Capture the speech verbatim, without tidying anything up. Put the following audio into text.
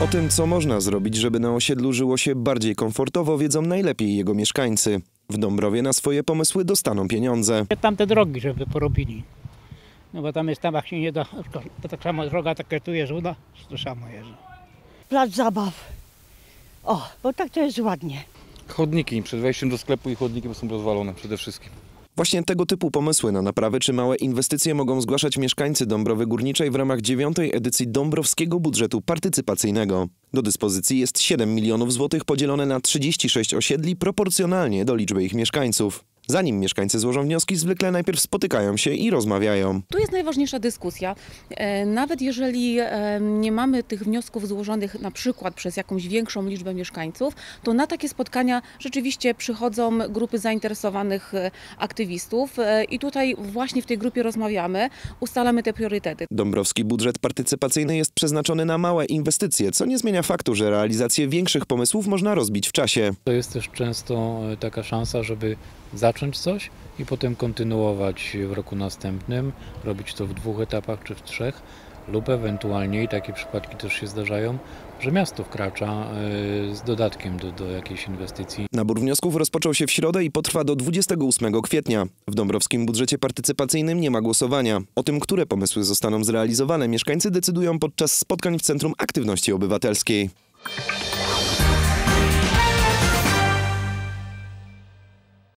O tym, co można zrobić, żeby na osiedlu żyło się bardziej komfortowo, wiedzą najlepiej jego mieszkańcy. W Dąbrowie na swoje pomysły dostaną pieniądze. Tamte drogi, żeby porobili. No bo tam jest, tam się nie da, to tak samo droga, tak jak tu jest, woda, to samo jest. Plac zabaw. O, bo tak to jest ładnie. Chodniki przed wejściem do sklepu i chodniki są rozwalone przede wszystkim. Właśnie tego typu pomysły na naprawy czy małe inwestycje mogą zgłaszać mieszkańcy Dąbrowy Górniczej w ramach dziewiątej edycji Dąbrowskiego Budżetu Partycypacyjnego. Do dyspozycji jest siedem milionów złotych podzielone na trzydzieści sześć osiedli proporcjonalnie do liczby ich mieszkańców. Zanim mieszkańcy złożą wnioski, zwykle najpierw spotykają się i rozmawiają. Tu jest najważniejsza dyskusja. Nawet jeżeli nie mamy tych wniosków złożonych na przykład przez jakąś większą liczbę mieszkańców, to na takie spotkania rzeczywiście przychodzą grupy zainteresowanych aktywistów i tutaj właśnie w tej grupie rozmawiamy, ustalamy te priorytety. Dąbrowski budżet partycypacyjny jest przeznaczony na małe inwestycje, co nie zmienia faktu, że realizację większych pomysłów można rozbić w czasie. To jest też często taka szansa, żeby zacząć zacząć coś i potem kontynuować w roku następnym, robić to w dwóch etapach czy w trzech lub ewentualnie, i takie przypadki też się zdarzają, że miasto wkracza z dodatkiem do, do jakiejś inwestycji. Nabór wniosków rozpoczął się w środę i potrwa do dwudziestego ósmego kwietnia. W Dąbrowskim budżecie partycypacyjnym nie ma głosowania. O tym, które pomysły zostaną zrealizowane, mieszkańcy decydują podczas spotkań w Centrum Aktywności Obywatelskiej.